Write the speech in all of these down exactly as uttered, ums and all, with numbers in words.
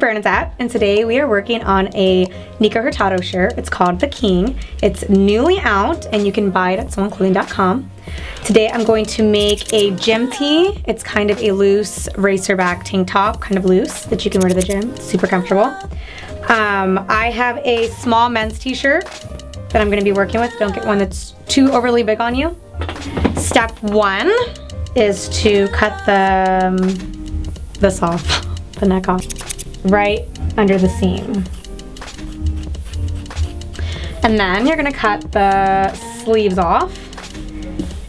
with Bernadette, and today we are working on a Nikko Hurtado shirt. It's called The King. It's newly out and you can buy it at sullen clothing dot com. Today I'm going to make a gym tee. It's kind of a loose racerback tank top, kind of loose, that you can wear to the gym. It's super comfortable. Um, I have a small men's t-shirt that I'm going to be working with. Don't get one that's too overly big on you. Step one is to cut the um, this off. The neck off right under the seam, and then you're gonna cut the sleeves off,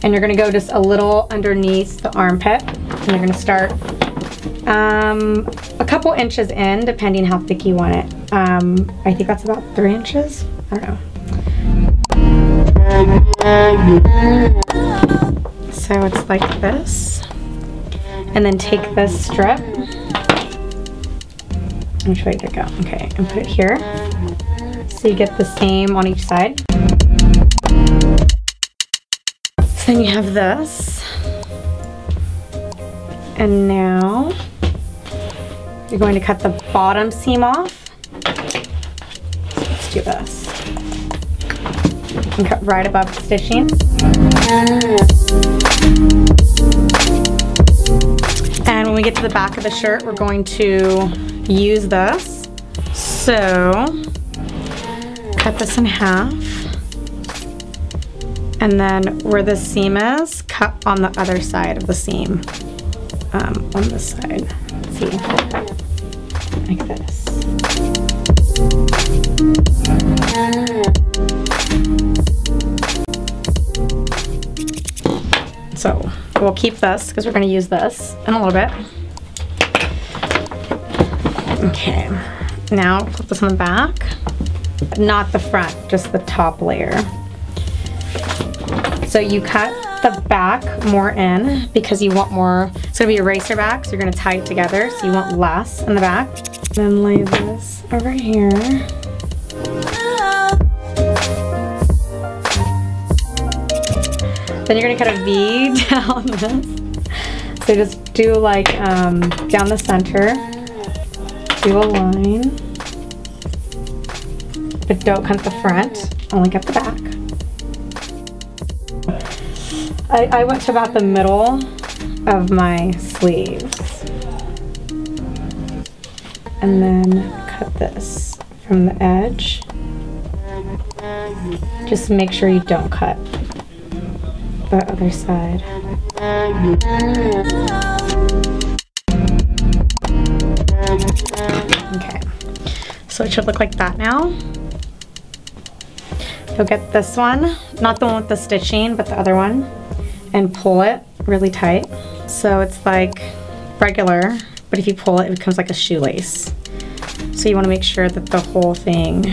and you're gonna go just a little underneath the armpit, and you're gonna start um, a couple inches in, depending how thick you want it. um, I think that's about three inches, I don't know. So it's like this, and then take this strip, which way did it go? Okay, and put it here. So you get the same on each side. So then you have this. And now you're going to cut the bottom seam off. Let's do this. And cut right above the stitching. And when we get to the back of the shirt, we're going to use this. So cut this in half, and then where the seam is, cut on the other side of the seam, um, on this side. Let's see, like this. So we'll keep this because we're going to use this in a little bit. Okay, now flip this on the back, not the front, just the top layer. So you cut the back more in because you want more, it's gonna be a racer back, so you're gonna tie it together, so you want less in the back. Then lay this over here. Then you're gonna cut a V down this. So just do like um, down the center. Do a line, but don't cut the front, only cut the back. I, I went to about the middle of my sleeves. And then cut this from the edge. Just make sure you don't cut the other side. Okay, so it should look like that now. You'll get this one, not the one with the stitching, but the other one, and pull it really tight. So it's like regular, but if you pull it, it becomes like a shoelace. So you want to make sure that the whole thing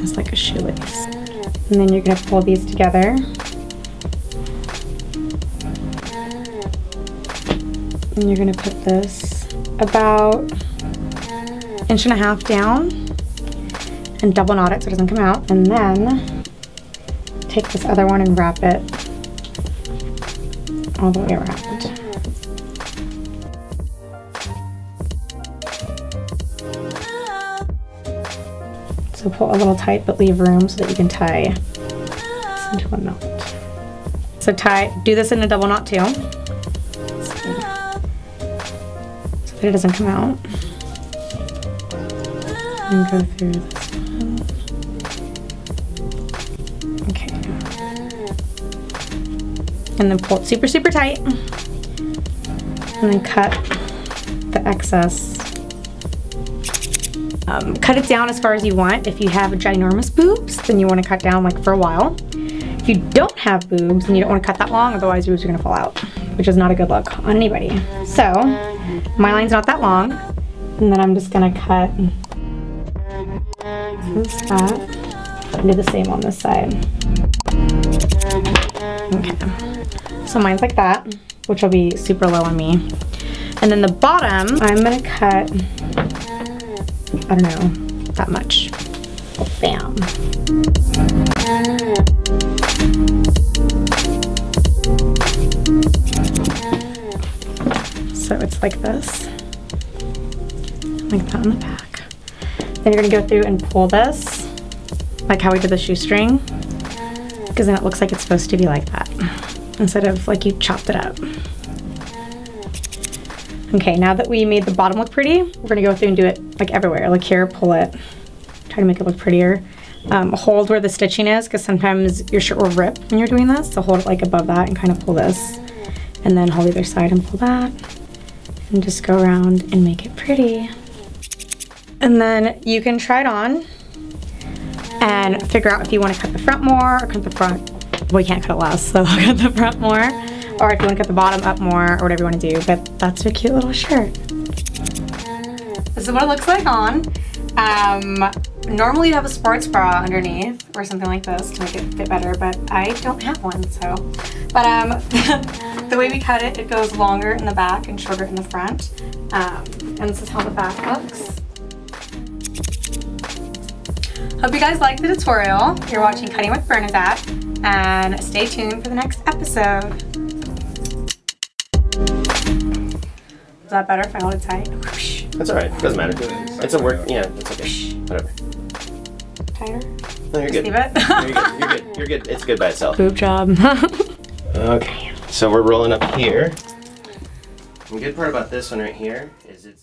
is like a shoelace. And then you're going to pull these together. And you're going to put this about inch and a half down and double knot it so it doesn't come out, and then take this other one and wrap it all the way around. So pull a little tight but leave room so that you can tie this into a knot. So tie, do this in a double knot too, so that it doesn't come out. And go through this one. Okay. And then pull it super, super tight. And then cut the excess. Um, cut it down as far as you want. If you have ginormous boobs, then you want to cut down like for a while. If you don't have boobs, then you don't want to cut that long, otherwise your boobs are going to fall out, which is not a good look on anybody. So my line's not that long. And then I'm just going to cut this up and do the same on this side. Okay, so mine's like that, which will be super low on me. And then the bottom, I'm gonna cut, I don't know, that much. Bam. So it's like this. like that on the back. Then you're gonna go through and pull this, like how we did the shoestring, because then it looks like it's supposed to be like that, instead of like you chopped it up. Okay, now that we made the bottom look pretty, we're gonna go through and do it like everywhere. Like here, pull it, try to make it look prettier. Um, hold where the stitching is, because sometimes your shirt will rip when you're doing this, so hold it like above that and kind of pull this. And then hold either side and pull that. And just go around and make it pretty. And then you can try it on and figure out if you want to cut the front more or cut the front, well you can't cut it less, so cut the front more. Or if you want to cut the bottom up more or whatever you want to do, but that's your cute little shirt. This is what it looks like on. Um, normally you'd have a sports bra underneath or something like this to make it fit better, but I don't have one, so. But um, the way we cut it, it goes longer in the back and shorter in the front. Um, and this is how the back looks. Hope you guys liked the tutorial. You're watching Cutting with Bernadette, and stay tuned for the next episode. Is that better if I hold it tight? That's alright, it doesn't matter. It's a work, yeah, it's okay. Whatever. Tighter? No, you're good. Leave it. No, you're good. You're good. You're good. It's good by itself. Boob job. Okay, so we're rolling up here. The good part about this one right here is it's